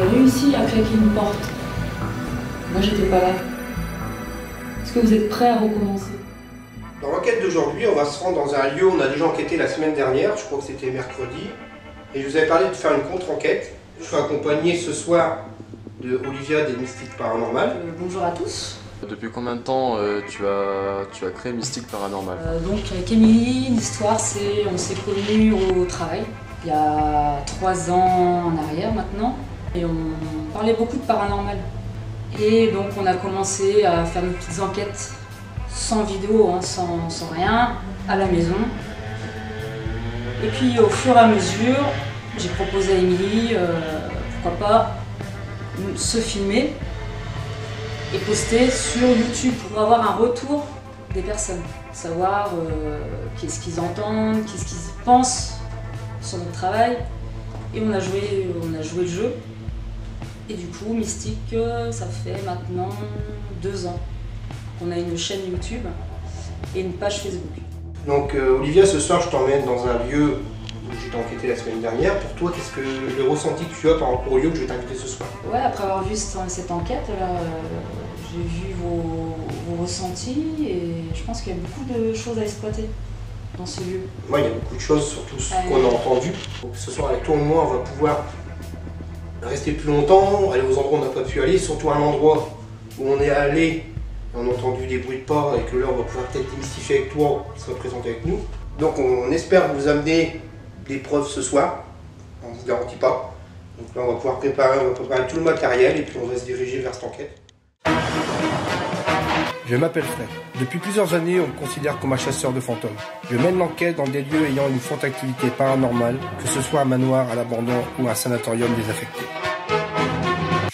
avez réussi à claquer une porte. Moi, j'étais pas là. Est-ce que vous êtes prêts à recommencer? Dans l'enquête d'aujourd'hui, on va se rendre dans un lieu où on a déjà enquêté la semaine dernière, je crois que c'était mercredi, et je vous avais parlé de faire une contre-enquête. Je suis accompagné ce soir de Olivia des Mystiques Paranormales. Bonjour à tous. Depuis combien de temps tu as créé Mystiques Paranormales? Donc avec Émilie, l'histoire c'est on s'est connus au travail, il y a 3 ans en arrière maintenant, et on parlait beaucoup de paranormal. Et donc on a commencé à faire nos petites enquêtes sans vidéo, hein, sans rien, à la maison. Et puis au fur et à mesure, j'ai proposé à Émilie, pourquoi pas, se filmer et poster sur YouTube pour avoir un retour des personnes, savoir qu'est-ce qu'ils entendent, qu'est-ce qu'ils pensent sur notre travail. Et on a joué le jeu. Et du coup, Mystique, ça fait maintenant 2 ans qu'on a une chaîne YouTube et une page Facebook. Donc Olivia, ce soir, je t'emmène dans un lieu où j'ai été enquêté la semaine dernière. Pour toi, qu'est-ce que le ressenti que tu as par rapport au lieu que je vais t'inviter ce soir? Ouais, après avoir vu cette enquête, j'ai vu vos ressentis et je pense qu'il y a beaucoup de choses à exploiter dans ce lieu. Moi, ouais, il y a beaucoup de choses, surtout ce qu'on a entendu. Donc, ce soir, avec toi et moi, on va pouvoir rester plus longtemps, aller aux endroits où on n'a pas pu aller, surtout à un endroit où on est allé, on a entendu des bruits de pas et que là on va pouvoir peut-être démystifier avec toi, qui sera présent avec nous. Donc on espère vous amener des preuves ce soir, on ne vous garantit pas. Donc là on va pouvoir préparer tout le matériel et puis on va se diriger vers cette enquête. Je m'appelle Fred. Depuis plusieurs années, on me considère comme un chasseur de fantômes. Je mène l'enquête dans des lieux ayant une forte activité paranormale, que ce soit un manoir à l'abandon ou un sanatorium désaffecté.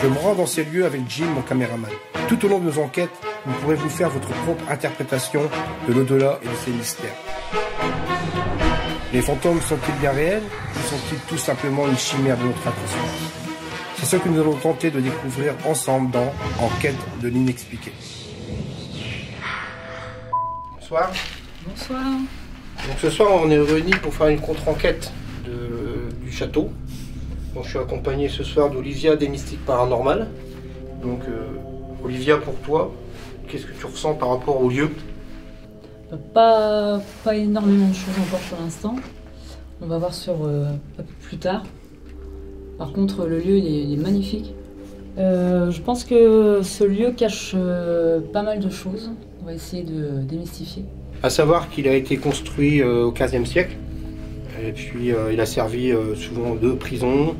Je me rends dans ces lieux avec Jim, mon caméraman. Tout au long de nos enquêtes, vous pourrez vous faire votre propre interprétation de l'au-delà et de ses mystères. Les fantômes sont-ils bien réels ou sont-ils tout simplement une chimère de notre inconscience? C'est ce que nous allons tenter de découvrir ensemble dans Enquête de l'inexpliqué. Bonsoir. Bonsoir. Donc ce soir on est réunis pour faire une contre-enquête du château. Donc, je suis accompagné ce soir d'Olivia des Mystiques Paranormales. Donc Olivia, pour toi, qu'est-ce que tu ressens par rapport au lieu? Pas énormément de choses encore pour l'instant. On va voir sur un peu plus tard. Par contre le lieu il est magnifique. Je pense que ce lieu cache pas mal de choses. On va essayer de démystifier. À savoir qu'il a été construit au XVe siècle. Et puis il a servi souvent de prison.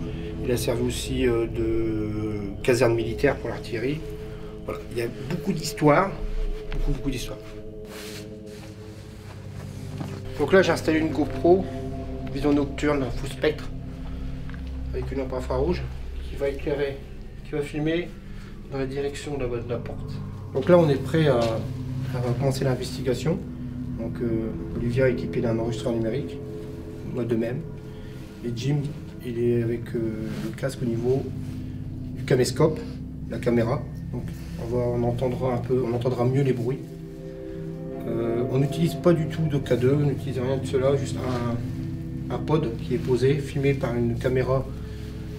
Il a servi aussi de caserne militaire pour l'artillerie. Voilà. Il y a beaucoup d'histoires. Beaucoup d'histoires. Donc là j'ai installé une GoPro, vision nocturne, full spectre, avec une lampe infrarouge qui va éclairer, qui va filmer dans la direction de la porte. Donc là on est prêt à... on va commencer l'investigation. Donc Olivia est équipé d'un enregistreur numérique, moi de même. Et Jim, il est avec le casque au niveau du caméscope, la caméra. Donc on entendra mieux les bruits. On n'utilise pas du tout de K2, on n'utilise rien de cela, juste un pod qui est posé, filmé par une caméra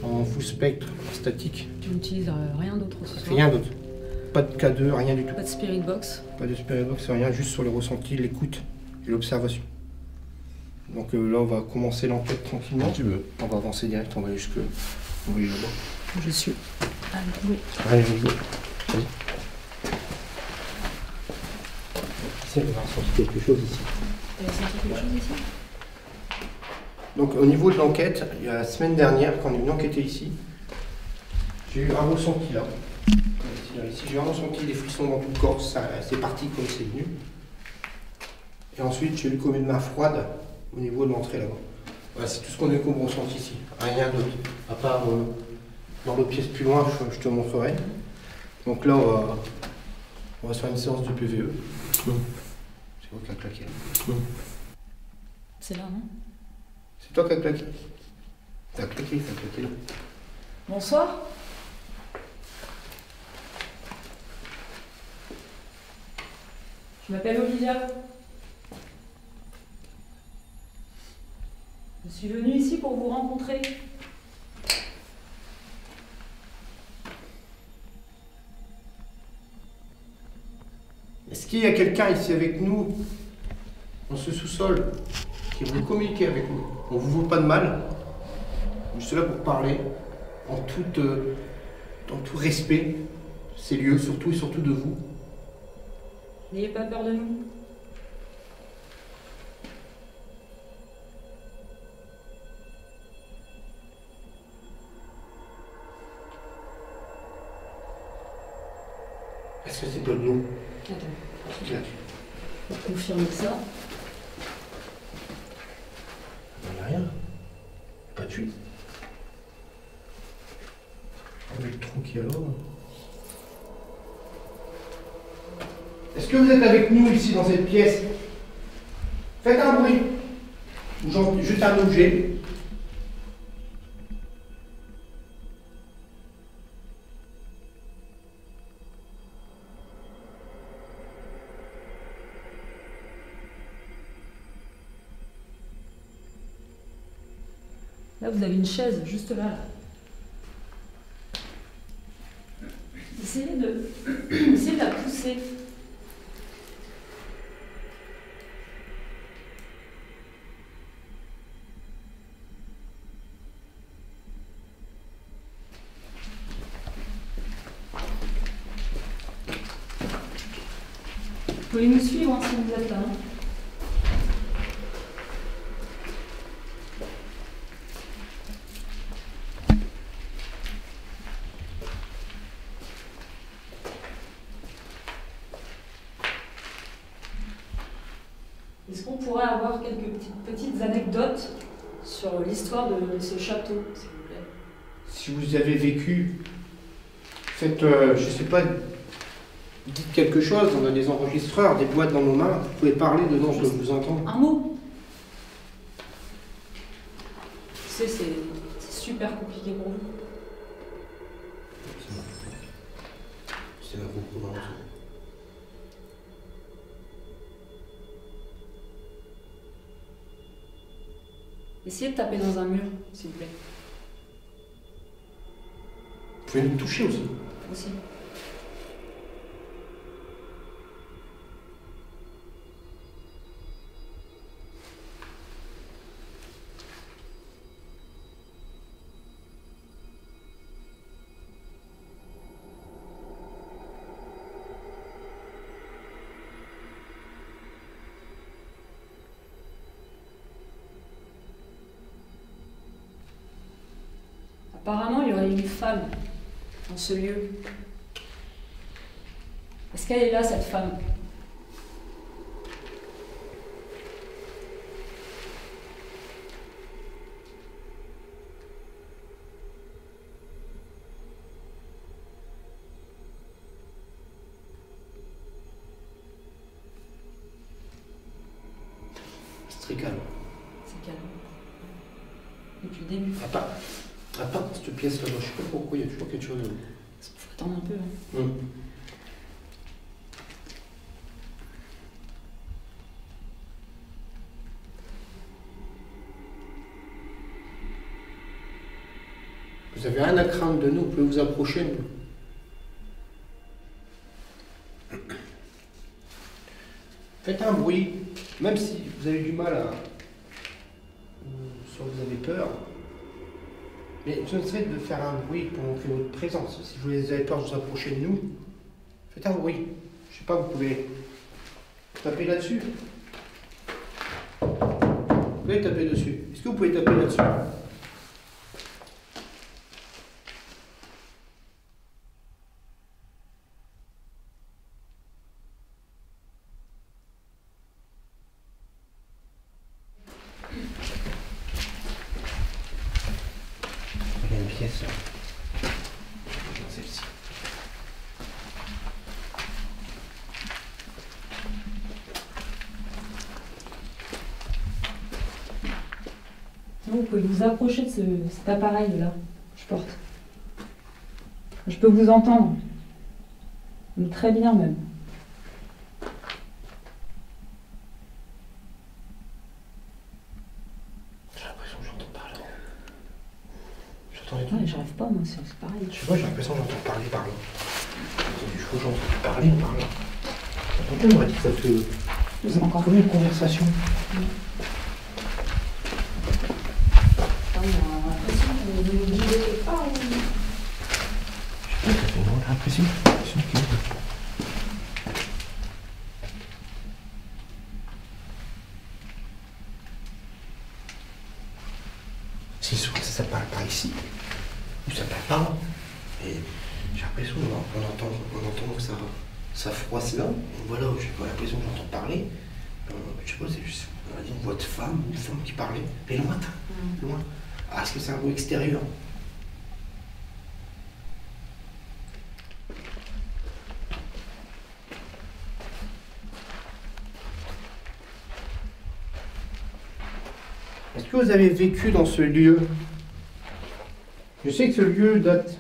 en full spectre, en statique. Tu n'utilises rien d'autre ce soir? Rien d'autre. Pas de K2, rien du tout. Pas de Spirit box? Pas de Spirit box, rien, juste sur le ressenti, l'écoute et l'observation. Donc là, on va commencer l'enquête tranquillement. Si tu veux. On va avancer direct, on va aller jusque... Oui, je suis... Allez, oui. Vas-y. On va ressentir quelque chose ici. On va ressentir quelque chose ici? Donc au niveau de l'enquête, il y a la semaine dernière, quand on est venu enquêter ici, j'ai eu un ressenti là. Ici, j'ai vraiment senti des frissons dans tout le corps, c'est parti comme c'est venu. Et ensuite, j'ai eu comme une main froide au niveau de l'entrée là-bas. Voilà, c'est tout ce qu'on a eu comme ressenti ici, rien d'autre. À part dans l'autre pièce plus loin, je te montrerai. Donc là, on va se faire une séance de PVE. Oui. C'est toi qui as claqué. Oui. C'est là, non? C'est toi qui as claqué. T'as claqué là. Bonsoir. Je m'appelle Olivia. Je suis venue ici pour vous rencontrer. Est-ce qu'il y a quelqu'un ici avec nous, dans ce sous-sol, qui veut communiquer avec nous? On ne vous veut pas de mal. Je suis là pour parler, en tout respect, de ces lieux, surtout et surtout de vous. N'ayez pas peur de nous. Est-ce que c'est pas de nous? Attends. Pour confirmer ça. Il n'y a rien. Il n'y a pas de fuite. Oh, le trou qu'il y a là. Est-ce que vous êtes avec nous ici dans cette pièce? Faites un bruit. Ou genre, juste un objet. Là, vous avez une chaise, juste là. Essayez de, la pousser. Vous pouvez nous suivre si vous êtes là. Est-ce qu'on pourrait avoir quelques petites anecdotes sur l'histoire de ce château, s'il vous plaît? Si vous avez vécu, faites, je sais pas, dites quelque chose, on a des enregistreurs, des boîtes dans nos mains, vous pouvez parler dedans, je vous entends. Un mot? C'est super compliqué pour vous. C'est un gros problème. Essayez de taper dans un mur, s'il vous plaît. Vous pouvez nous toucher aussi. Aussi. Apparemment, il y aurait une femme dans ce lieu. Est-ce qu'elle est là, cette femme? C'est très calme. C'est calme. Depuis le début. Attends. Attends, cette pièce là-bas, je sais pas pourquoi, il y a toujours quelque chose là-bas. Faut attendre un peu, hein. Mmh. Vous avez rien à craindre de nous, vous pouvez vous approcher. Nous. Faites un bruit, même si vous avez du mal à... soit vous avez peur. Mais je ne serais de faire un bruit pour montrer votre présence. Si vous avez peur de vous approcher de nous, faites un bruit. Je sais pas, vous pouvez taper là-dessus. Vous pouvez taper dessus. Est-ce que vous pouvez taper là-dessus? Vous pouvez vous approcher de cet appareil là, je porte. Je peux vous entendre, mais très bien même. J'ai l'impression que j'entends parler. J'entends les trucs. Ouais, j'arrive pas moi, c'est pareil. Je sais pas, j'ai l'impression que j'entends parler par là. Il faut que j'entends parler par là. On m'a dit que ça fait... Vous avez encore une conversation. L'impression que... C'est sûr que ça parle par ici, ou ça parle pas. Et j'ai l'impression qu'on entend que ça froisse là. Voilà, j'ai pas l'impression que j'entends parler. Je sais pas, c'est juste une voix de femme, une femme qui parlait, mais loin, loin. Ah, est-ce que c'est un bruit extérieur? Est-ce que vous avez vécu dans ce lieu? Je sais que ce lieu date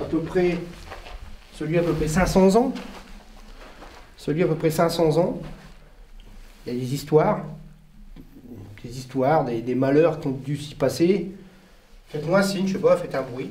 à peu près... Ce lieu à peu près 500 ans. Ce lieu à peu près 500 ans. Il y a des histoires, des malheurs qui ont dû s'y passer. Faites-moi un signe, je sais pas, faites un bruit.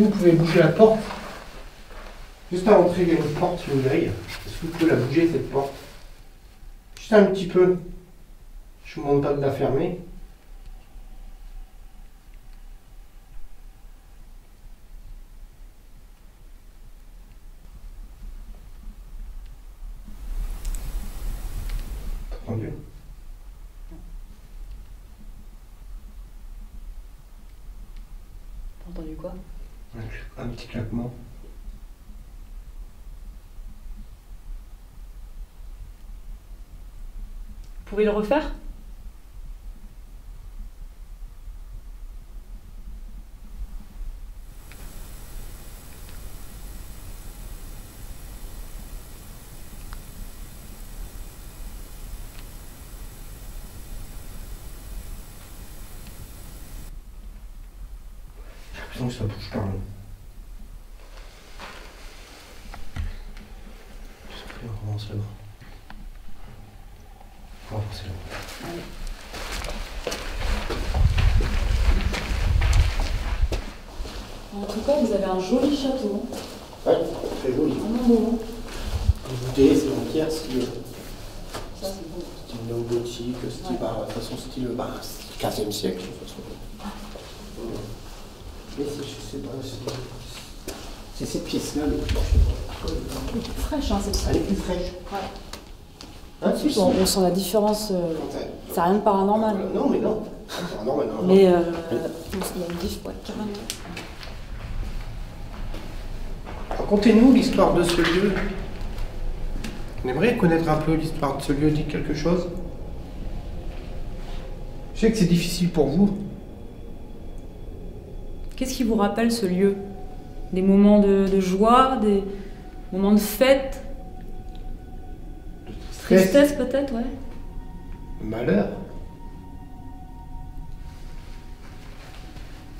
Vous pouvez bouger la porte. Juste à l'entrée, il y a une porte, une grille. Est-ce que vous pouvez la bouger, cette porte? Juste un petit peu. Je ne vous demande pas de la fermer. Entendu? T'as entendu quoi? Un petit claquement. Vous pouvez le refaire? Donc ça bouge par là. On avance là-bas. On va avancer là-bas. Allez. En tout cas, vous avez un joli château. Ouais, très joli. Un beau. Une bouteille, c'est en pierre, style. Ça, c'est beau. Style néo-gothique, style bar, de façon style bar, 15e siècle, de toute façon. Mais c'est, je sais pas, c'est cette pièce-là, le plus fraîche, hein, cette pièce. Elle est plus fraîche. Ouais. Hein, on sent la différence. C'est rien de paranormal. Non, mais non. Paranormal, non. Mais il y a une diff, ouais, carrément. Racontez-nous l'histoire de ce lieu. On aimerait connaître un peu l'histoire de ce lieu. Dites quelque chose. Je sais que c'est difficile pour vous. Qu'est-ce qui vous rappelle ce lieu? Des moments de joie, des moments de fête, tristesse peut-être, ouais. Malheur.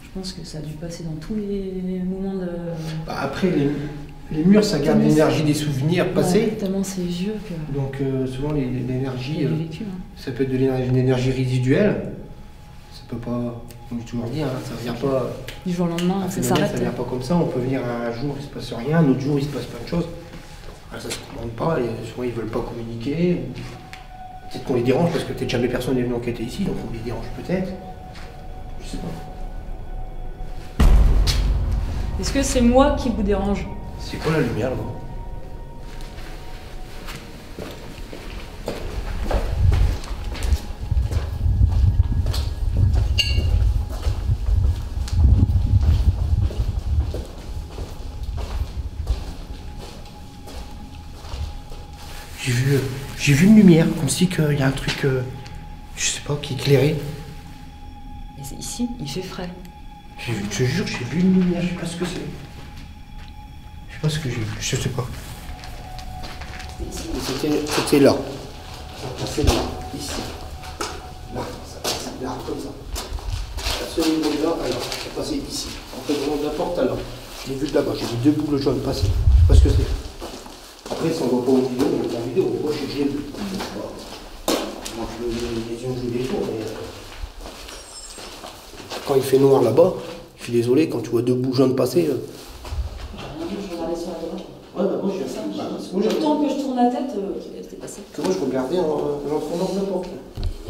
Je pense que ça a dû passer dans tous les moments de... Bah après, les murs, ça garde l'énergie des souvenirs passés. Ouais, tellement c'est vieux que... Donc souvent, l'énergie, ça peut être de l'énergie résiduelle. Ça peut pas... Comme je toujours dit, hein, ça ne vient pas du jour au lendemain, ça ne vient pas comme ça. On peut venir un jour, il ne se passe rien, un autre jour, il se passe plein de choses. Alors, ça ne se commande pas, et souvent ils ne veulent pas communiquer. Peut-être qu'on les dérange, parce que peut-être jamais personne n'est venu enquêter ici, donc on les dérange peut-être. Je sais pas. Est-ce que c'est moi qui vous dérange? C'est quoi la lumière, là? J'ai vu une lumière, comme si qu'il y a un truc, je sais pas, qui éclairait. Mais c'est ici, il fait frais. Je te jure, j'ai vu une lumière, je sais pas ce que c'est. sais pas ce que j'ai vu, je sais pas. C'était là. Ça passait là, ici. Là, ça passait là, comme ça. À ce niveau-là, alors, ça passait ici. En fait, vraiment de la porte, alors. Je l'ai vu de là-bas, j'ai vu deux boules jaunes passer. Je sais pas ce que c'est. Après, si on voit pas en vidéo, on voit en vidéo, on voit chez Jim. Moi, les yeux jouent des tours, mais... Quand il fait noir là-bas, je suis désolé, quand tu vois deux boules jaunes passer... Ouais, bah moi je suis à moi, le temps que je tourne la tête, c'est passé. Que moi je regardais en entrant dans la porte.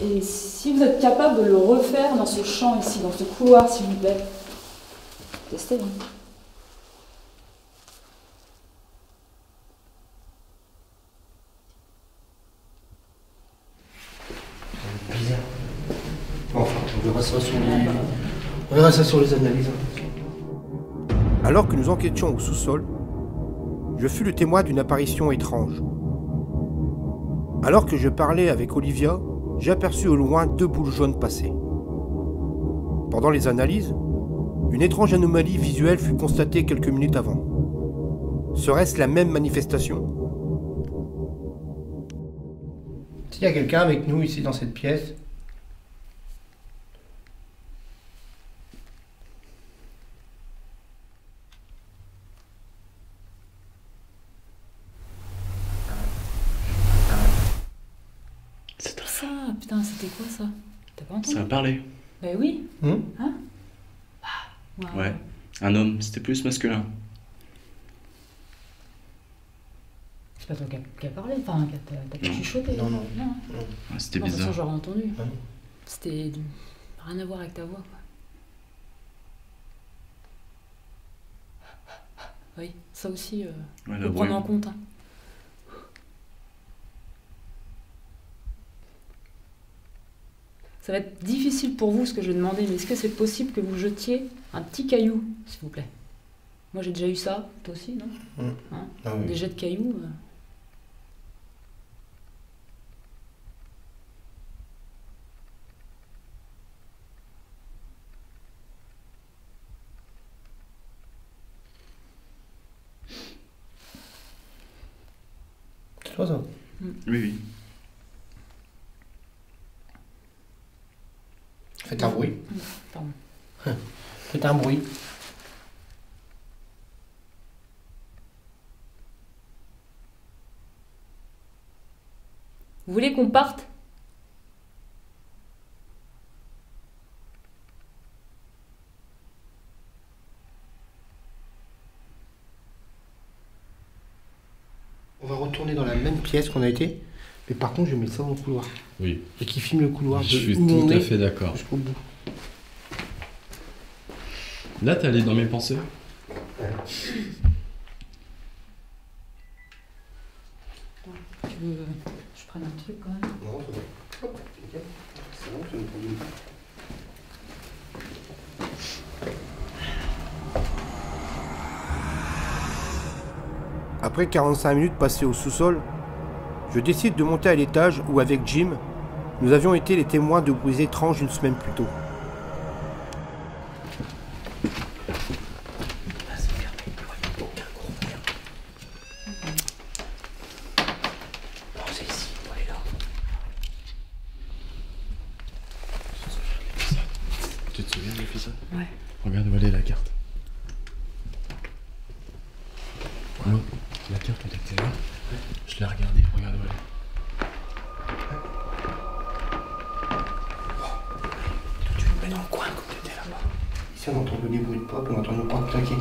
Et si vous êtes capable de le refaire dans ce champ ici, dans ce couloir, s'il vous plaît. Testez. Hein. C'est bizarre. Enfin, on verra ça sur les... On verra ça sur les analyses. Alors que nous enquêtions au sous-sol, je fus le témoin d'une apparition étrange. Alors que je parlais avec Olivia, j'aperçus au loin deux boules jaunes passer. Pendant les analyses, une étrange anomalie visuelle fut constatée quelques minutes avant. Serait-ce la même manifestation? S'il y a quelqu'un avec nous ici dans cette pièce... Putain, c'était quoi ça? T'as pas entendu? Ça a parlé. Bah oui. Hein? Bah, ouais. Un homme, c'était plus masculin. C'est pas toi qui a parlé, enfin, t'as chuchoté. Non, non, non. Ouais, c'était bizarre. De toute façon, j'aurais entendu. Ouais. C'était rien à voir avec ta voix, quoi. Oui, ça aussi, ouais, faut prendre en compte. Hein. Ça va être difficile pour vous, ce que je vais demander, mais est-ce que c'est possible que vous jetiez un petit caillou, s'il vous plaît? Moi, j'ai déjà eu ça, toi aussi, non? Mmh. Hein? Ah oui. Des jets de cailloux. C'est toi, ça? Mmh. Oui, oui. Faites un bruit. Pardon. Faites un bruit. Vous voulez qu'on parte? On va retourner dans la même pièce qu'on a été. Mais par contre, je mets ça dans le couloir. Oui. Et qui filme le couloir. Je suis tout à fait d'accord. Jusqu'au bout. Là, t'es allé dans mes pensées. Ouais. Tu veux... Je prends un truc quand même. Non, c'est bon. Hop, nickel. C'est bon, c'est bon pour nous. Après 45 minutes passées au sous-sol, je décide de monter à l'étage où, avec Jim, nous avions été les témoins de bruits étranges une semaine plus tôt. Tu te souviens de l'épisode? Ouais. Regarde où elle est, la carte. Quoi? Ouais. La carte, elle était là. Je l'ai regardée. Regarde où elle est. Tu me mets dans le coin comme tu étais là-bas. Ici, on entend des bruits de pop, on entend nos portes claquer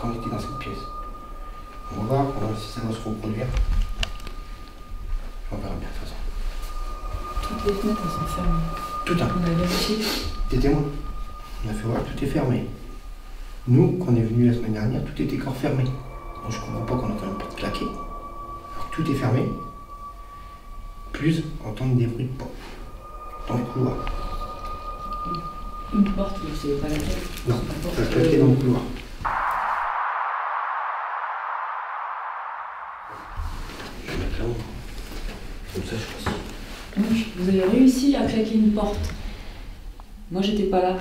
quand on était dans cette pièce. On va voir si ça va se reproduire. On verra bien de toute façon. Toutes les fenêtres, elles sont fermées. Tout un. On a vérifié. T'es témoin. On a fait voir, tout est fermé. Nous, quand on est venus la semaine dernière, tout était encore fermé. Donc, je comprends pas qu'on entend une porte claquer. Alors tout est fermé. Plus entendre des bruits de porte. Dans le couloir. Une porte, vous ne savez pas laquelle? Non, ça claquait dans le couloir. Je vais mettre là-haut. Comme ça, je pense. Donc, vous avez réussi à claquer une porte. Moi, j'étais pas là.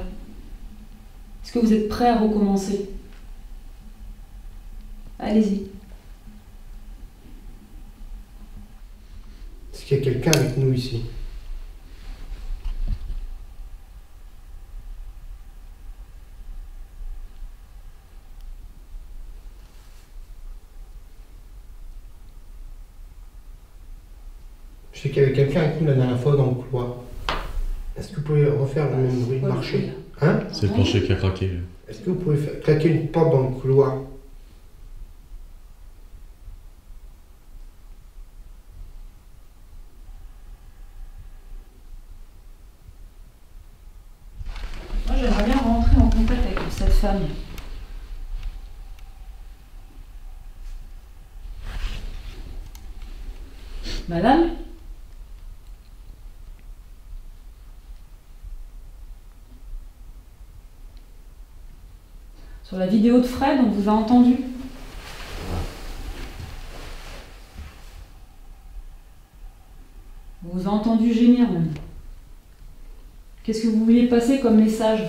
Est-ce que vous êtes prêts à recommencer? Allez-y. Est-ce qu'il y a quelqu'un avec nous ici? Je sais qu'il y avait quelqu'un avec nous la dernière fois dans le couloir. Est-ce que vous pouvez refaire le même bruit de marché? Hein? C'est le plancher qui a craqué. Est-ce que vous pouvez craquer une porte dans le couloir? Moi j'aimerais bien rentrer en contact avec cette femme. Madame? Sur la vidéo de Fred, on vous a entendu. On vous a entendu gémir même. Qu'est-ce que vous vouliez passer comme message?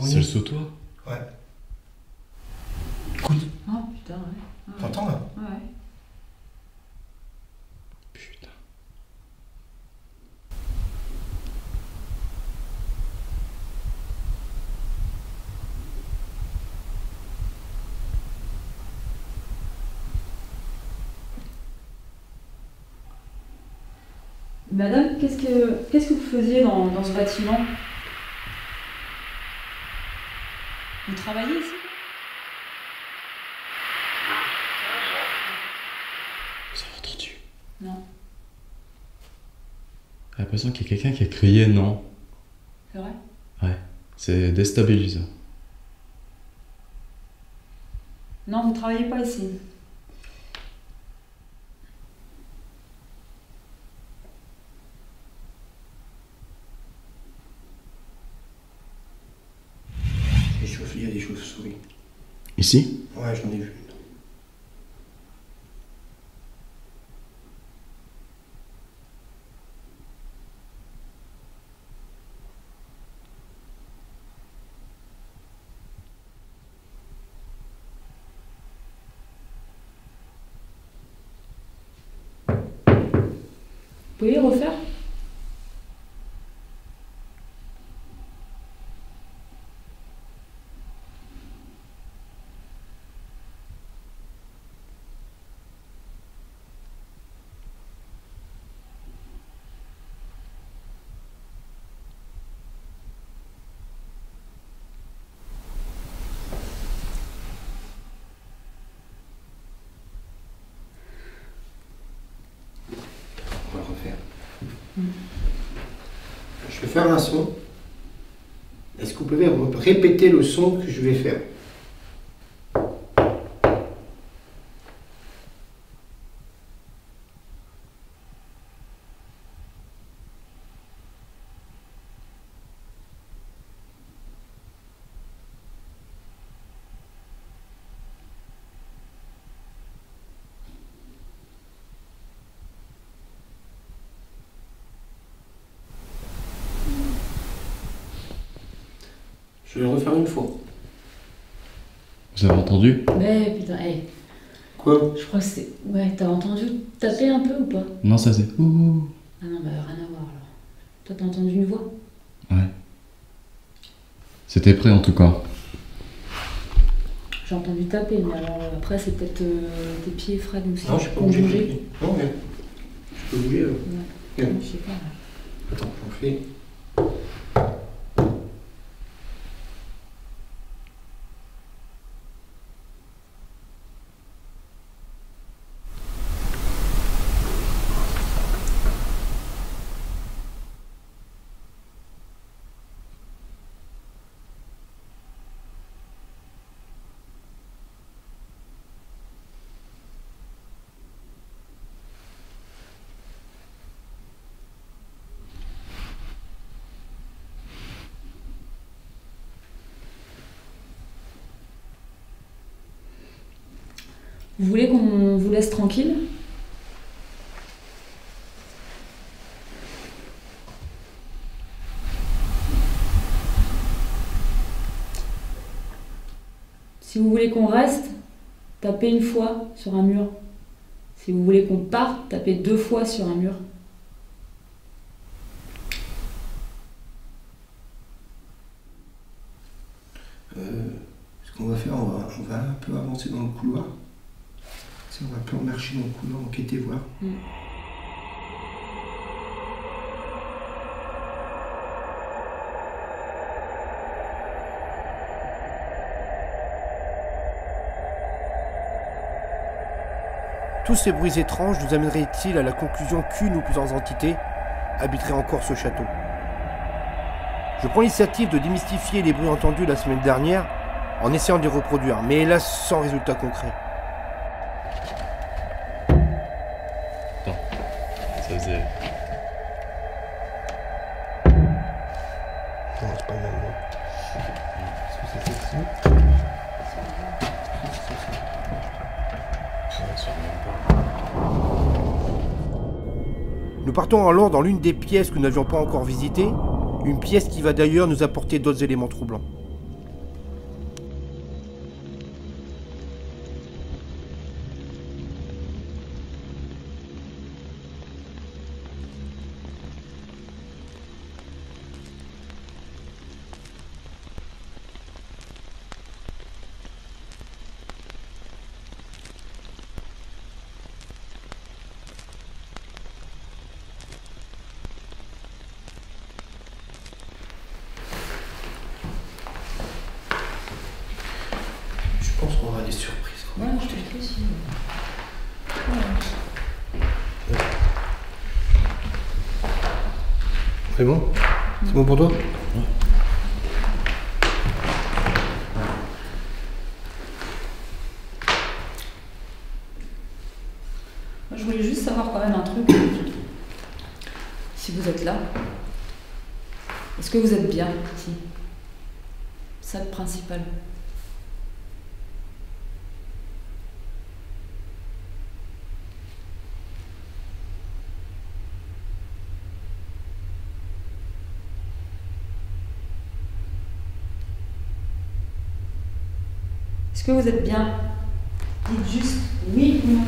C'est le sous-toit? Ouais. Écoute. Oh putain, ouais. Ouais. T'entends là? Ouais. Putain. Madame, qu'est-ce que vous faisiez dans ce bâtiment? Vous travaillez ici? Vous avez entendu? Non. J'ai l'impression qu'il y a quelqu'un qui a crié non. C'est vrai? Ouais. C'est déstabilisant. Non, vous ne travaillez pas ici. Ici? Ouais, j'en ai vu. Vous pouvez refaire? Je vais faire un son. Est-ce que vous pouvez répéter le son que je vais faire? Je vais le refaire une fois. Vous avez entendu? Ouais, putain, hey. Quoi? Je crois que c'est... Ouais, t'as entendu taper un peu ou pas? Non, ça c'est... Ouh. Ah non, bah rien à voir alors. Toi, t'as entendu une voix? Ouais. C'était prêt en tout cas. J'ai entendu taper, mais alors après c'est peut-être tes pieds, Fred, ou c'est... Non, je peux bouger. Non, mais... Je peux bouger là. Ouais. Non, je sais pas là. Attends, j'en fais... Vous voulez qu'on vous laisse tranquille ? Si vous voulez qu'on reste, tapez une fois sur un mur. Si vous voulez qu'on parte, tapez 2 fois sur un mur. Ce qu'on va faire, on va un peu avancer dans le couloir. Si on va un peu marcher dans le couloir, enquêter, voir. Tous ces bruits étranges nous amèneraient-ils à la conclusion qu'une ou plusieurs entités habiteraient encore ce château? Je prends l'initiative de démystifier les bruits entendus la semaine dernière en essayant de les reproduire, mais hélas sans résultat concret. Attends, ça faisait... Non, c'est pas mal, non. Nous partons alors dans l'une des pièces que nous n'avions pas encore visitées, une pièce qui va d'ailleurs nous apporter d'autres éléments troublants. C'est bon? C'est bon pour toi? Oui. Je voulais juste savoir quand même un truc. Si vous êtes là, est-ce que vous êtes bien ici? C'est ça le principal. Est-ce que vous êtes bien? Dites juste oui ou non.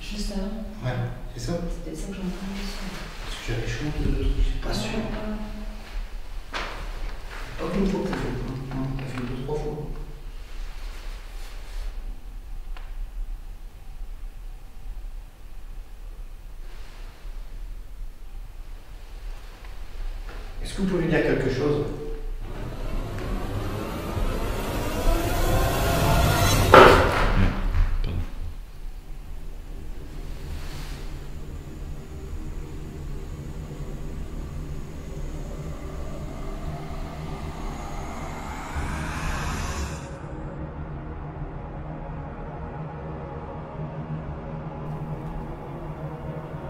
Juste avant. Ouais, c'est ça. C'était ça que j'entendais. Parce que j'avais chaud de l'autre, je suis pas sûr. Pas qu'une fois que t'as fait. T'as fait 2 ou 3 fois. Est-ce que vous pouvez dire quelque chose?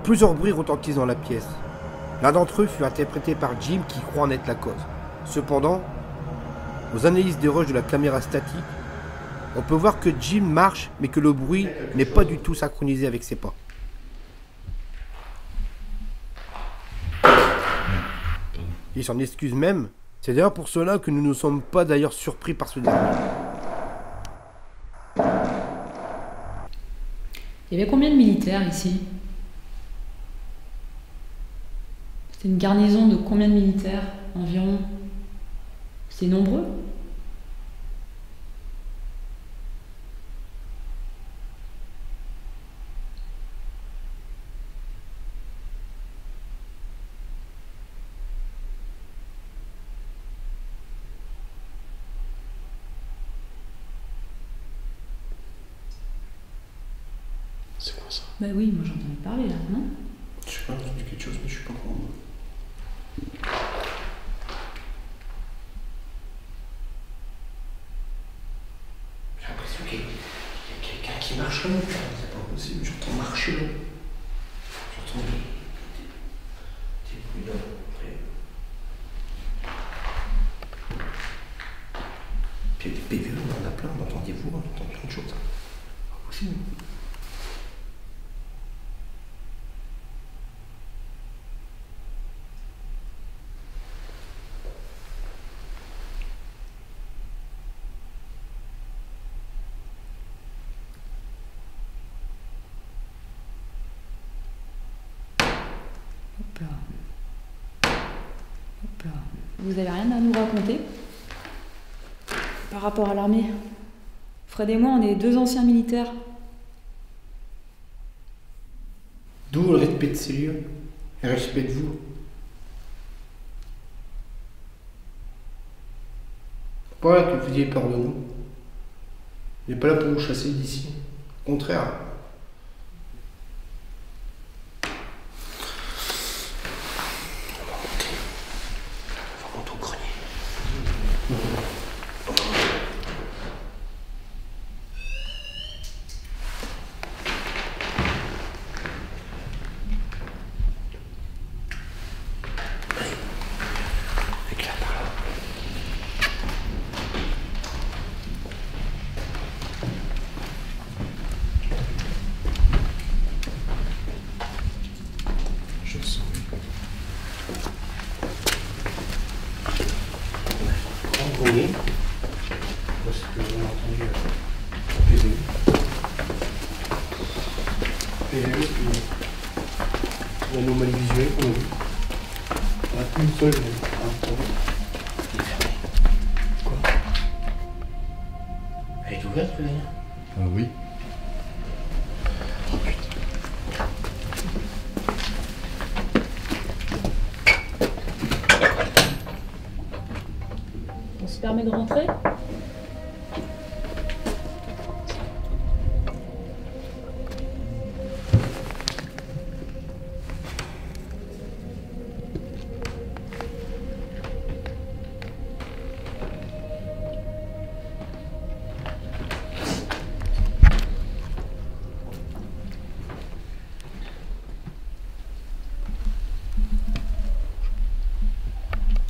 Plusieurs bruits retentissent dans la pièce. L'un d'entre eux fut interprété par Jim qui croit en être la cause. Cependant, aux analyses des rushs de la caméra statique, on peut voir que Jim marche mais que le bruit n'est pas du tout synchronisé avec ses pas. Il s'en excuse même, c'est d'ailleurs pour cela que nous ne sommes pas d'ailleurs surpris par ce dernier. Il y avait combien de militaires ici? C'était une garnison de combien de militaires environ? C'est nombreux? Bah oui, moi j'en entendais parler là, non? Je sais pas, j'ai entendu quelque chose, mais je suis pas au courant. J'ai l'impression qu'il y a quelqu'un qui marche là, c'est pas possible, j'entends marcher là. J'entends des bruits là. Puis il y a des PVE, on en a plein, on entend des voix, on entend plein de choses. C'est pas possible. Vous avez rien à nous raconter par rapport à l'armée? Fred et moi, on est deux anciens militaires. D'où le respect de ces lieux, le respect de vous. Pas là que vous ayez peur de nous. On n'est pas là pour vous chasser d'ici. Au contraire. De rentrer.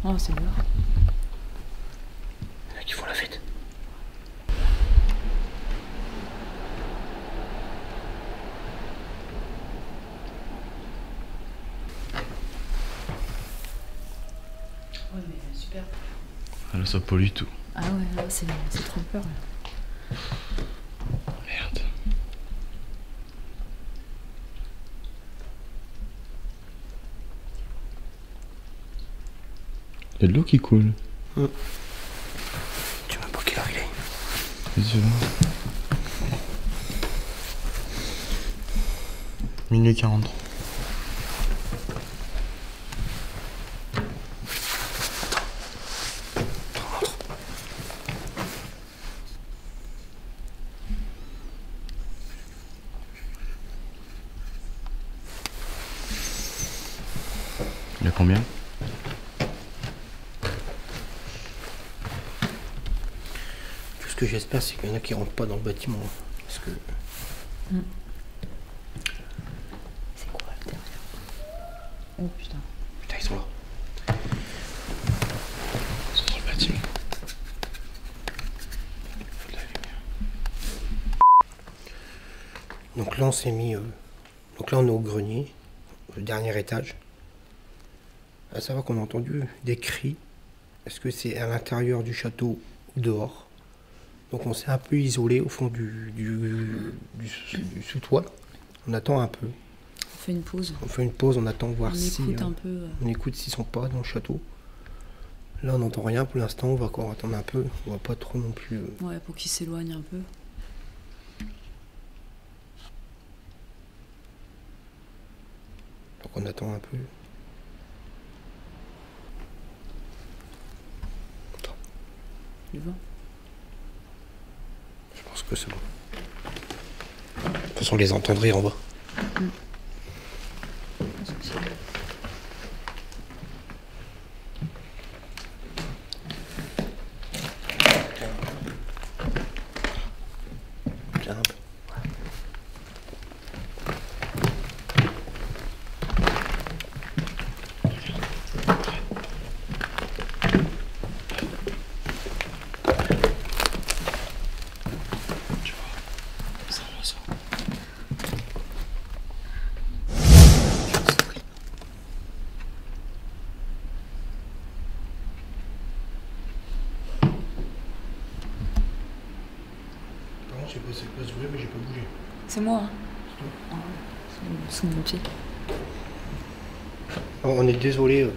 Oh, c'est bien. Ça pollue tout. Ah ouais, c'est trop peur. Merde. Il y a de l'eau qui coule. Ouais. Tu vois pour quelle heure il est? Vas-y, va. Minuit 43. C'est qu'il y en a qui rentrent pas dans le bâtiment. Parce que... Mm. C'est quoi le derrière? Oh putain. Putain, ils sont là. Ils sont dans le bâtiment. Il faut de la lumière. Donc là on s'est mis... Donc là on est au grenier, au dernier étage. À savoir qu'on a entendu des cris. Est-ce que c'est à l'intérieur du château ou dehors? Donc on s'est un peu isolé au fond du sous-toit. On attend un peu. On fait une pause. On fait une pause, on attend voir si... On écoute un peu. On écoute s'ils sont pas dans le château. Là, on n'entend rien pour l'instant, on va encore attendre un peu. On va pas trop non plus... Ouais, pour qu'ils s'éloignent un peu. Donc on attend un peu. Du vent. Je pense que c'est bon. De toute façon, on les entend rire en bas. Mmh. C'est moi, hein. Oh, sous mon pied. Oh, on est désolé.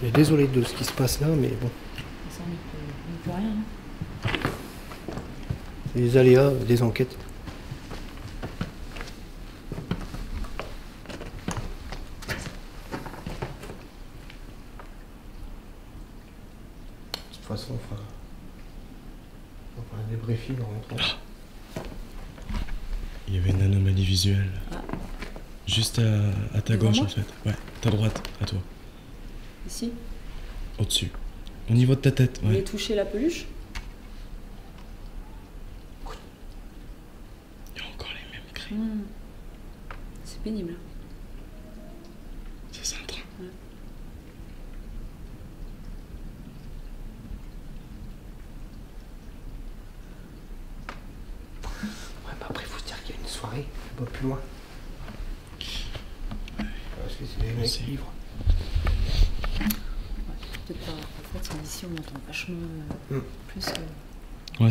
On est désolé de ce qui se passe là, mais bon. Ça, on ne peut rien. Hein. Les aléas, des enquêtes. De toute façon, on fera un débriefing en rentrant. Il y avait une anomalie visuelle. Ah. Juste à ta gauche en fait. Ouais, ta droite, à toi. Ici? Au-dessus. Au niveau de ta tête, ouais. Vous voulez toucher la peluche? Il y a encore les mêmes cris. Mmh. C'est pénible. Ça sent le train. Ouais. Soirée, un peu plus loin. Parce que c'est des mecs qui livrent. Peut-être en fait, ici on entend vachement plus. Ouais,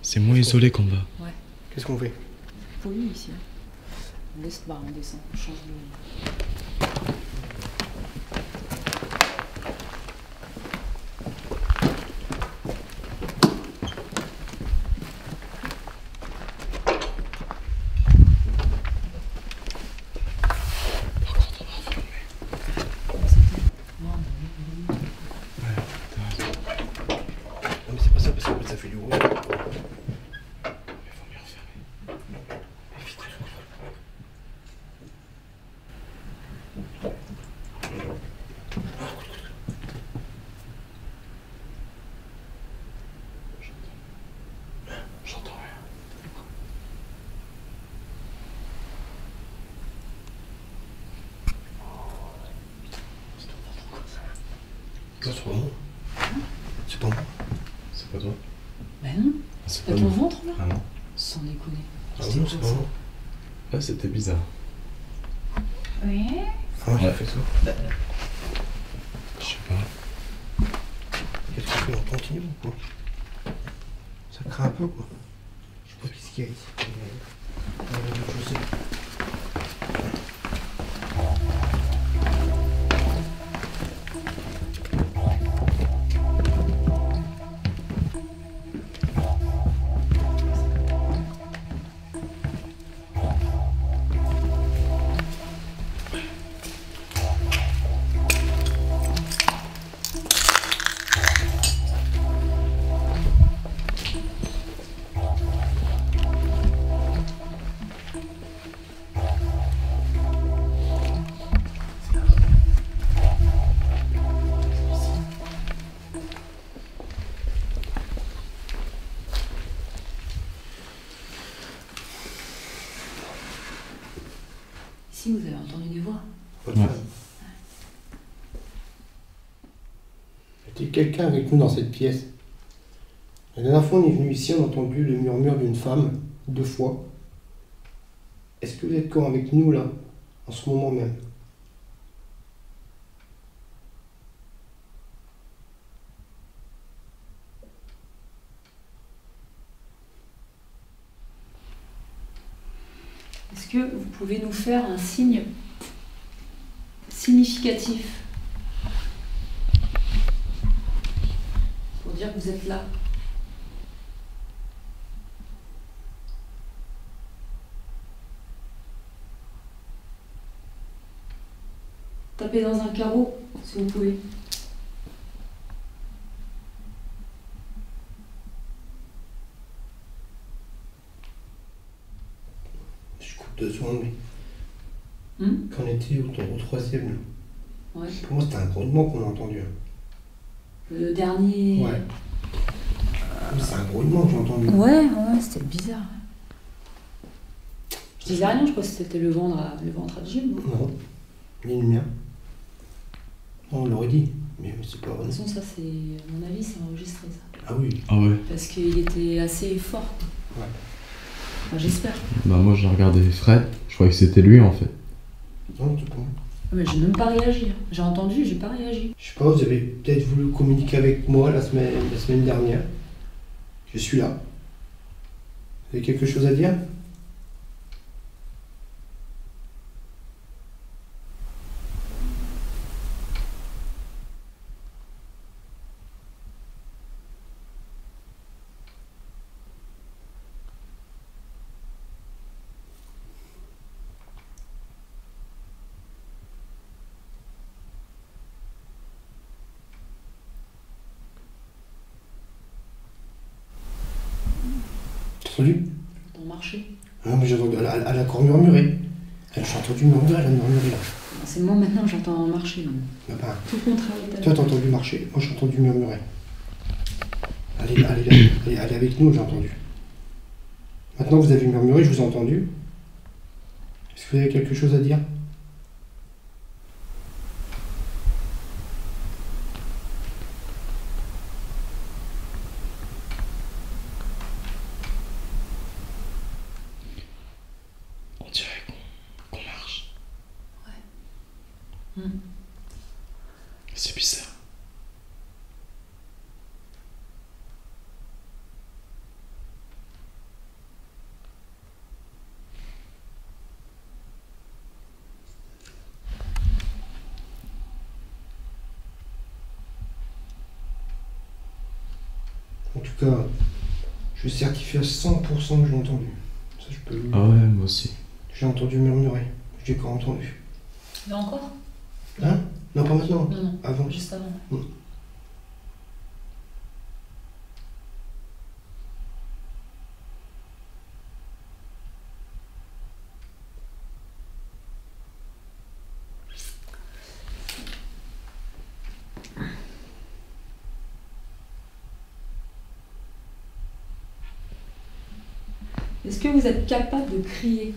c'est moins isolé qu'on va. Ouais. Qu'est-ce qu'on fait? C'est pollu ici. Hein. On laisse, bah, on descend, on change de. C'est pas moi. C'est pas moi. C'est pas toi. Bah non. C'est pas ton ventre là. Ah non. Sans déconner. Ah non, c'est pas moi. Là, c'était bizarre. Ouais. Ah, j'ai fait ça. Bah. Je sais pas. Qu'est-ce qu'on fait? On continue ou quoi? Ça craint un peu quoi. Je sais pas qu'est-ce qu'il y a ici. Je sais pas. Si vous avez entendu des voix. Ouais. C'était quelqu'un avec nous dans cette pièce. La dernière fois on est venu ici, on a entendu le murmure d'une femme, 2 fois. Est-ce que vous êtes encore avec nous là, en ce moment même? Est-ce que vous pouvez nous faire un signe significatif pour dire que vous êtes là? Tapez dans un carreau si vous pouvez. Je coupe 2 secondes, mais quand on était au 3e, ouais. Pour moi c'était un grognement qu'on a entendu. Le dernier. Ouais. C'est un grognement que j'ai entendu. Ouais, ouais, c'était bizarre. Je disais rien, je crois que c'était le ventre à Jim. Non, les lumières. On l'aurait dit, mais c'est pas vrai. De toute façon, ça, c'est, à mon avis, c'est enregistré, ça. Ah oui. Ah ouais. Parce qu'il était assez fort. Ouais. Enfin, j'espère. Bah moi, j'ai regardé Fred. Je croyais que c'était lui, en fait. Non, tout con. Mais j'ai même pas réagi. J'ai entendu, j'ai pas réagi. Je sais pas, vous avez peut-être voulu communiquer avec moi la semaine dernière. Je suis là. Vous avez quelque chose à dire ? Dans le marché. Non, mais elle a encore murmuré. J'ai entendu murmurer, elle a murmuré là. C'est moi maintenant que j'entends marcher. Bah, bah. Tout contraire. Toi, t'as entendu marcher, moi j'ai entendu murmurer. Allez avec nous, j'ai entendu. Maintenant vous avez murmuré, je vous ai entendu. Est-ce que vous avez quelque chose à dire ? En tout cas, je certifie à 100% que je l'ai entendu. Ça, je peux le... Ah ouais, moi aussi. J'ai entendu murmurer. Je l'ai encore entendu. Là encore ? Hein ? Non, pas maintenant. Non, non. Avant. Juste avant. Ouais. Est-ce que vous êtes capable de crier?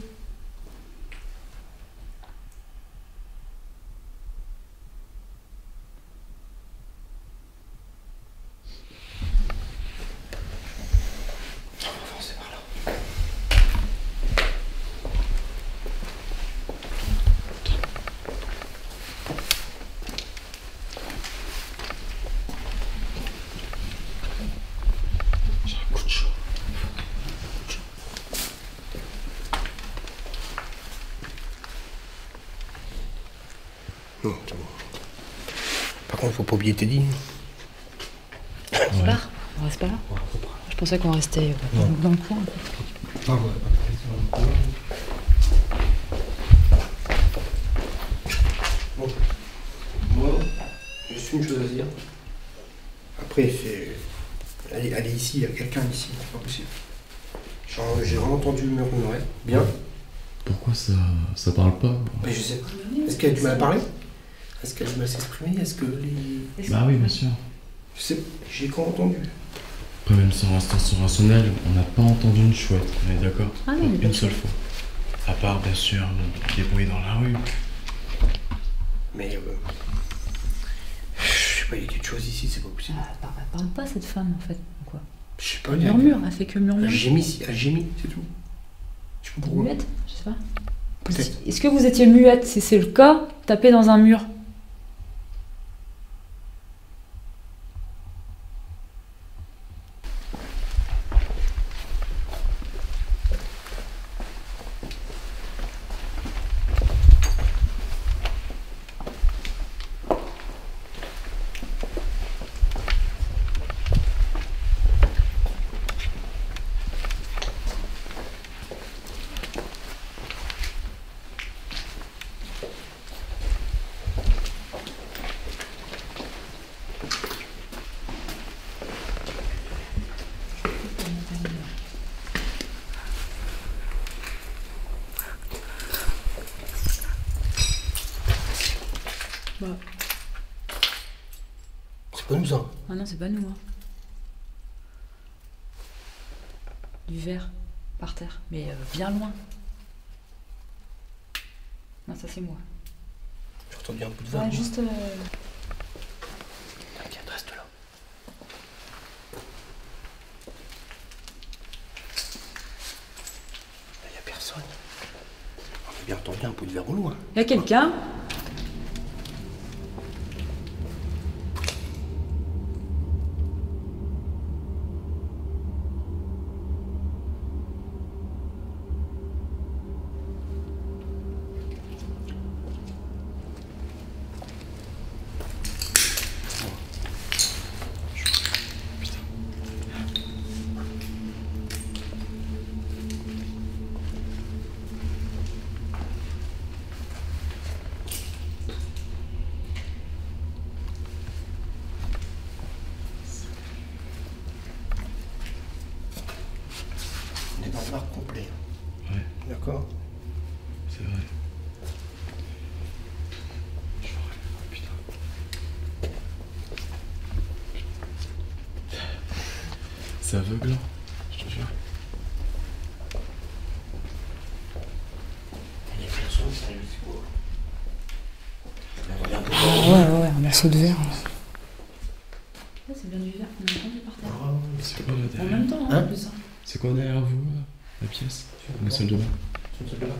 Par contre, faut pas oublier Teddy. On se barre. On reste pas là. Je pensais qu'on restait dans le coin. Ah ouais. Bon. Moi, j'ai juste une chose à dire. Après, c'est... Allez ici, il y a quelqu'un ici. C'est pas possible. J'ai vraiment entendu le murmurer. Bien. Pourquoi ça parle pas? Mais je sais pas. Est-ce qu'elle a du mal à parler? Est-ce qu'elle va s'exprimer? Est-ce que les... Bah oui, bien sûr. J'ai quand entendu. Après, même sans instance rationnelle, on n'a pas entendu une chouette, on est d'accord? Ah oui, une seule fois. À part, bien sûr, des bruits dans la rue. Mais... Je sais pas, il y a quelque chose ici, c'est pas possible. Elle parle pas, cette femme, en fait. Quoi? Je sais pas, elle murmure, elle fait que murmure. Elle gémit, c'est tout. Je sais pas pourquoi. Muette, je sais pas. Est-ce que vous étiez muette? Si c'est le cas, tapez dans un mur. Ouais. C'est pas nous ça. Ah non, c'est pas nous. Hein. Du verre par terre, mais bien loin. Non, ça c'est moi. J'entends bien un coup de verre. Ouais, juste. T'inquiète, reste là. Là, y a personne. On peut bien entendu un coup de verre au loin. Hein. Y a quelqu'un? C'est aveuglant, je te jure. Il y a personne, c'est quoi? Ouais, un morceau de verre. Là, c'est bien du verre qu'on a entendu par terre. Oh, c'est quoi là derrière? En même temps, hein, en plus. C'est quoi derrière vous, là, la pièce? On est seul de là. C'est seul de là.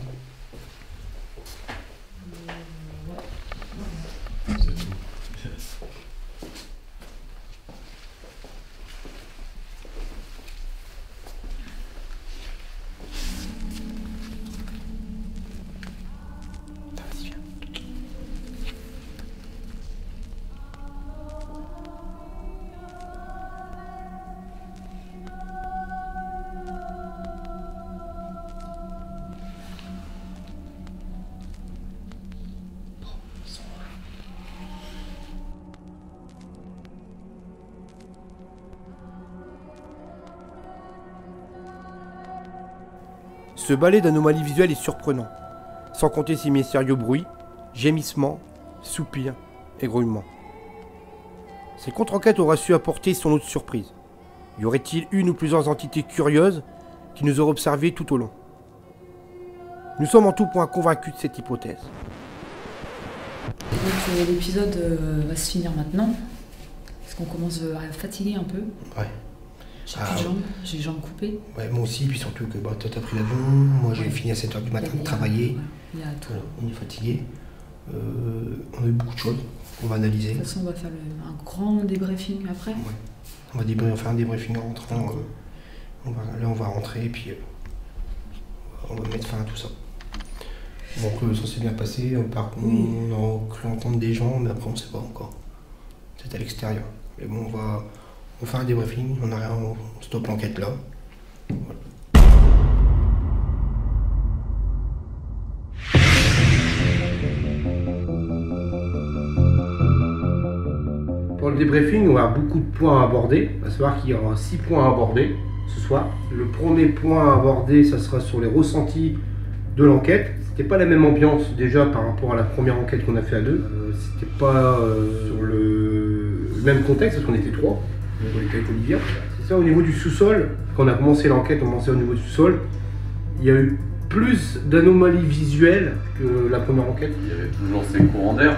Ce ballet d'anomalies visuelles est surprenant, sans compter ses mystérieux bruits, gémissements, soupirs et grouillements. Ces contre-enquêtes aura su apporter son lot de surprises. Y aurait-il une ou plusieurs entités curieuses qui nous auraient observés tout au long? Nous sommes en tout point convaincus de cette hypothèse. Donc l'épisode va se finir maintenant, parce qu'on commence à fatiguer un peu. Ouais. J'ai plus de jambes, j'ai les jambes coupées. Ouais, moi aussi, puis surtout que bah, toi t'as pris l'avion, moi j'ai fini à 7h du matin de travailler. Il y a tout. Voilà, on est fatigué, on a eu beaucoup de choses, on va analyser. De toute façon, on va faire un grand débriefing après. Ouais. On va faire un débriefing en rentrant. Là, on va rentrer et puis on va mettre fin à tout ça. Donc ça s'est bien passé, par contre, on a cru entendre des gens, mais après on ne sait pas encore. C'est à l'extérieur. Mais bon, on va faire un débriefing, on a rien, on stoppe l'enquête là. Voilà. Pour le débriefing, on a beaucoup de points à aborder, à savoir qu'il y aura 6 points à aborder ce soir. Le premier point à aborder, ça sera sur les ressentis de l'enquête. C'était pas la même ambiance déjà par rapport à la première enquête qu'on a fait à deux. C'était pas sur le même contexte parce qu'on était 3. Donc on était avec Olivia. C'est ça, au niveau du sous-sol, quand on a commencé l'enquête, on commençait au niveau du sous-sol, il y a eu plus d'anomalies visuelles que la première enquête. Il y avait toujours ces courants d'air,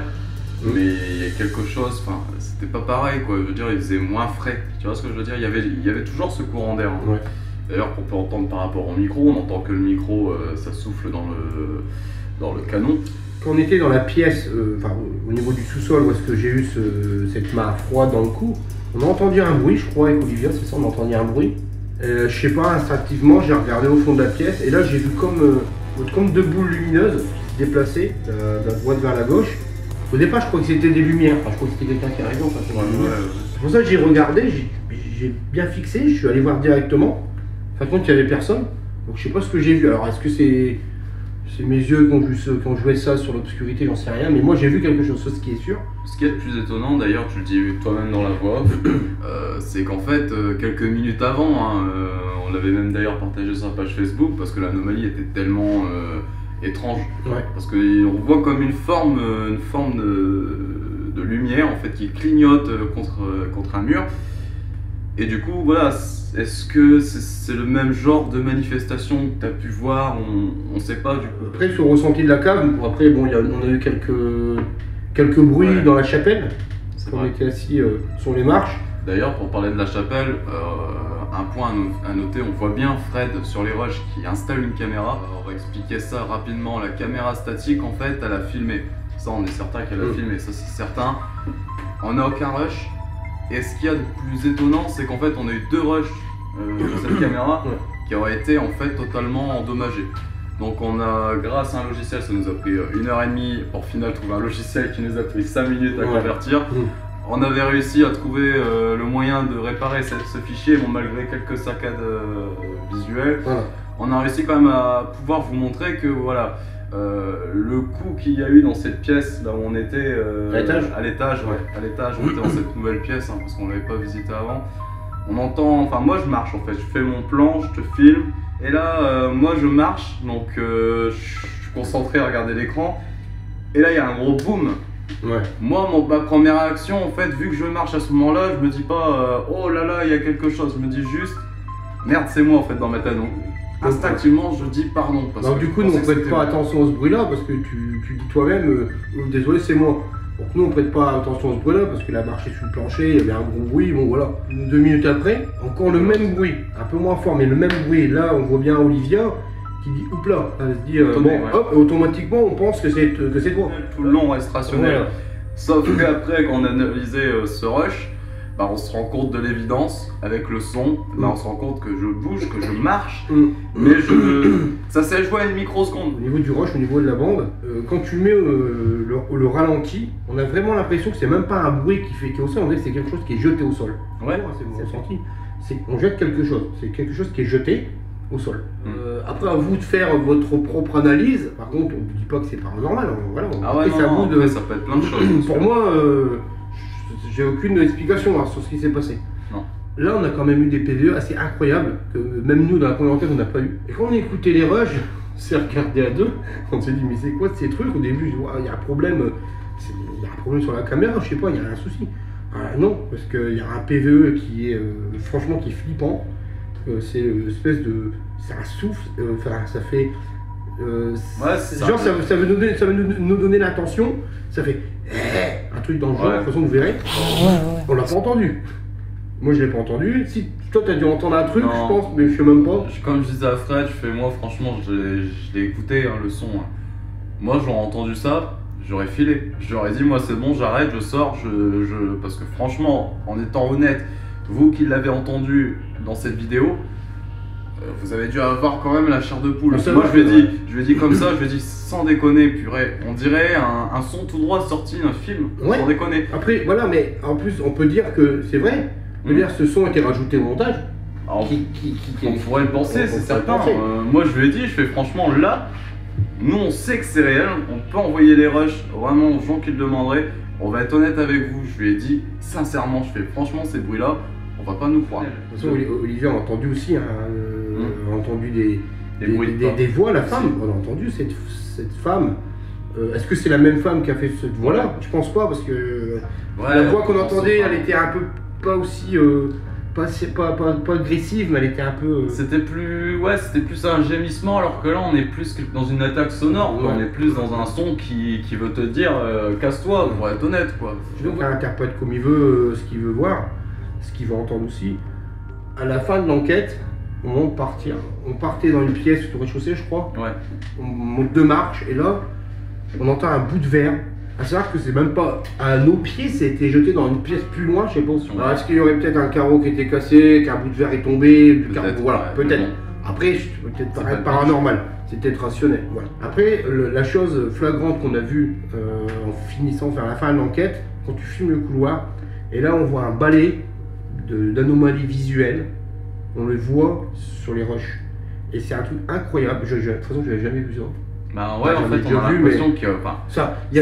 mais il y a quelque chose, enfin, c'était pas pareil quoi, je veux dire, il faisait moins frais, tu vois ce que je veux dire, il y avait toujours ce courant d'air. Hein. Ouais. D'ailleurs, qu'on peut entendre par rapport au micro, on n'entend que le micro, ça souffle dans le canon. Quand on était dans la pièce, enfin, au niveau du sous-sol, où est-ce que j'ai eu cette main froide dans le cou, on a entendu un bruit, je crois, avec Olivia, c'est ça, on a entendu un bruit. Je sais pas, instinctivement, j'ai regardé au fond de la pièce et là j'ai vu comme deux boules lumineuses qui se déplaçaient de la droite vers la gauche. Au départ, je crois que c'était des lumières, enfin, je crois que c'était quelqu'un qui arrivait en fait. C'est pour ça que j'ai regardé, j'ai bien fixé, je suis allé voir directement. En fin de compte, il n'y avait personne, donc je sais pas ce que j'ai vu. Alors, est-ce que c'est mes yeux qui ont joué ça sur l'obscurité, j'en sais rien, mais moi j'ai vu quelque chose, ce qui est sûr. Ce qui est le plus étonnant, d'ailleurs tu le dis toi-même dans la voix, c'est qu'en fait, quelques minutes avant, on l'avait même d'ailleurs partagé sur la page Facebook, parce que l'anomalie était tellement étrange. Ouais. Parce qu'on voit comme une forme de lumière en fait, qui clignote contre un mur. Et du coup, voilà, est-ce que c'est le même genre de manifestation que tu as pu voir? On ne sait pas du coup. Après, sur le ressenti de la cave, après, bon, on a eu quelques bruits dans la chapelle. On était assis sur les marches. D'ailleurs, pour parler de la chapelle, un point à noter, on voit bien Fred sur les roches qui installe une caméra. On va expliquer ça rapidement. La caméra statique, en fait, elle a filmé. Ça, on est certain qu'elle a filmé, ça c'est certain. On n'a aucun rush. Et ce qu'il y a de plus étonnant, c'est qu'en fait, on a eu deux rushs de cette caméra qui auraient été en fait totalement endommagés. Donc on a, grâce à un logiciel, ça nous a pris 1h30 pour final trouver un logiciel qui nous a pris 5 minutes à convertir. On avait réussi à trouver le moyen de réparer ce fichier, bon, malgré quelques saccades visuelles. On a réussi quand même à pouvoir vous montrer que voilà, le coup qu'il y a eu dans cette pièce, là où on était à l'étage, on était dans cette nouvelle pièce hein, parce qu'on ne l'avait pas visitée avant. On entend, enfin moi je marche en fait, je fais mon plan, je te filme. Et là, moi je marche, donc je suis concentré à regarder l'écran. Et là, il y a un gros boom. Ouais. Moi, ma première réaction, en fait, vu que je marche à ce moment-là, je me dis pas oh là là, il y a quelque chose. Je me dis juste merde, c'est moi en fait dans ma tête. Donc, instinctivement, je dis pardon. Parce que du coup, nous on prête pas attention à ce bruit-là parce que tu dis toi-même désolé, c'est moi. Donc, nous on prête pas attention à ce bruit-là parce que la marche est sur le plancher, il y avait un gros bruit. Bon, voilà. 2 minutes après, encore le même bruit, un peu moins fort, mais le même bruit. Là, on voit bien Olivia qui dit oups là, elle se dit bon, hop, automatiquement on pense que c'est toi. Tout le long reste rationnel. Voilà. Sauf qu'après, quand on a analysé ce rush, bah, on se rend compte de l'évidence avec le son. Bah, on se rend compte que je bouge, que je marche, mais ça s'est joué à une microseconde. Au niveau du rush, au niveau de la bande, quand tu mets le ralenti, on a vraiment l'impression que c'est même pas un bruit qui fait qu'il est au sol, on dirait que c'est quelque chose qui est jeté au sol. Ouais, c'est mon ressenti. On jette quelque chose, c'est quelque chose qui est jeté au sol. Après, à vous de faire votre propre analyse. Par contre, on ne dit pas que c'est paranormal. Voilà, ça peut être plein de choses. Pour moi, j'ai aucune explication sur ce qui s'est passé. Non. Là, on a quand même eu des PVE assez incroyables, que même nous, dans la première enquête, on n'a pas eu. Et quand on écoutait les rushs, on s'est regardé à deux, on s'est dit, mais c'est quoi ces trucs? Au début, il y a un problème, sur la caméra, je sais pas, il y a un souci. Ah, non, parce qu'il y a un PVE qui est, franchement, qui est flippant. C'est une espèce de... ça souffle, enfin ça fait... genre ça veut nous donner l'attention, ça fait un truc dans le genre, de toute façon vous verrez. On l'a pas entendu. Moi je l'ai pas entendu, si toi t'as dû entendre un truc je pense, mais je sais même pas. Comme je disais à Fred, moi franchement je l'ai écouté hein, le son. Moi j'aurais entendu ça, j'aurais filé. J'aurais dit moi c'est bon, j'arrête, je sors, parce que franchement, en étant honnête, vous qui l'avez entendu dans cette vidéo, vous avez dû avoir quand même la chair de poule. Moi je lui ai dit comme ça, je lui ai dit sans déconner, purée, on dirait un son tout droit sorti d'un film, sans déconner. Après voilà, mais en plus on peut dire que c'est vrai, dire ce son a été rajouté au montage. Alors, on pourrait le penser, c'est certain. Moi je lui ai dit, je fais franchement là, nous on sait que c'est réel, on peut envoyer les rushs vraiment aux gens qui le demanderaient. On va être honnête avec vous, je lui ai dit sincèrement, je fais franchement ces bruits là, on va pas nous croire. De toute façon, Olivier a entendu aussi, hein, entendu des voix, la femme, on a entendu cette femme. Est-ce que c'est la même femme qui a fait cette voix-là? Je pense pas, parce que la voix qu'on entendait, elle était un peu pas aussi... Pas agressive, mais elle était un peu... C'était plus... ouais, c'était plus un gémissement, alors que là, on est plus dans une attaque sonore, on est plus dans un son qui veut te dire casse-toi, pour être honnête, quoi. Chacun interprète comme il veut ce qu'il veut voir, ce qu'il veut entendre aussi. À la fin de l'enquête, au moment de partir, on partait dans une pièce au rez-de-chaussée, je crois. Ouais. On monte 2 marches, et là, on entend un bout de verre. À savoir que c'est même pas à nos pieds, ça a été jeté dans une pièce plus loin, je sais pas. Ah, est-ce qu'il y aurait peut-être un carreau qui était cassé, qu'un bout de verre est tombé, du carreau, voilà, peut-être. Après, peut-être paranormal, c'est peut-être rationnel. Voilà. Après, la chose flagrante qu'on a vue en finissant vers la fin de l'enquête, quand tu filmes le couloir, et là on voit un balai d'anomalies visuelles, on le voit sur les roches. Et c'est un truc incroyable, de toute façon je n'avais jamais vu ça. Bah ouais, en fait, on a l'impression que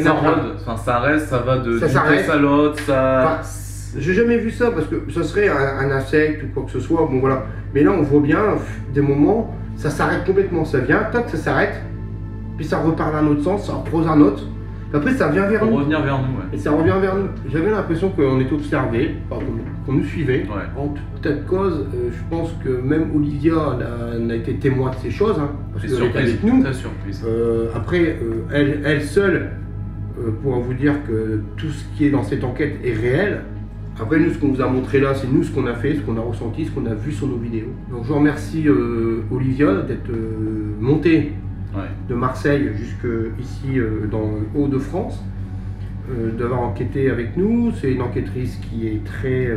ça rôde, ça reste, ça va de vitesse à l'autre, ça... J'ai jamais vu ça parce que ce serait un insecte ou quoi que ce soit, bon voilà. Mais là, on voit bien, des moments, ça s'arrête complètement, ça vient, tac, ça s'arrête, puis ça repart dans notre sens, ça repose un autre. Après, ça vient vers nous. Pour revenir vers nous, ouais. Et ça revient vers nous. J'avais l'impression qu'on était observé, qu'on nous suivait. Ouais. En toute de cause, je pense que même Olivia n'a été témoin de ces choses. Hein, parce qu'elle était avec nous. Après, elle seule, pour vous dire que tout ce qui est dans cette enquête est réel. Après, nous, ce qu'on vous a montré là, c'est nous ce qu'on a fait, ce qu'on a ressenti, ce qu'on a vu sur nos vidéos. Donc, je remercie Olivia d'être montée. Ouais. De Marseille jusqu'ici dans le Hauts-de-France, d'avoir enquêté avec nous. C'est une enquêtrice qui est très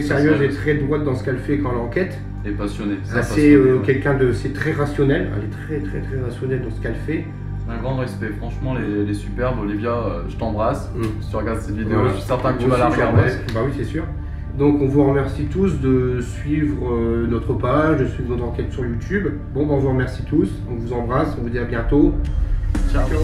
sérieuse et très droite dans ce qu'elle fait quand elle enquête. Et passionnée. C'est quelqu'un de très rationnel, elle est très rationnelle dans ce qu'elle fait. Un grand respect, franchement, les superbes. Olivia, je t'embrasse, si tu regardes cette vidéo, je suis certain que tu vas la regarder. Bah oui, c'est sûr. Donc on vous remercie tous de suivre notre page, de suivre notre enquête sur YouTube. Bon, on vous remercie tous, on vous embrasse, on vous dit à bientôt. Ciao. Ciao.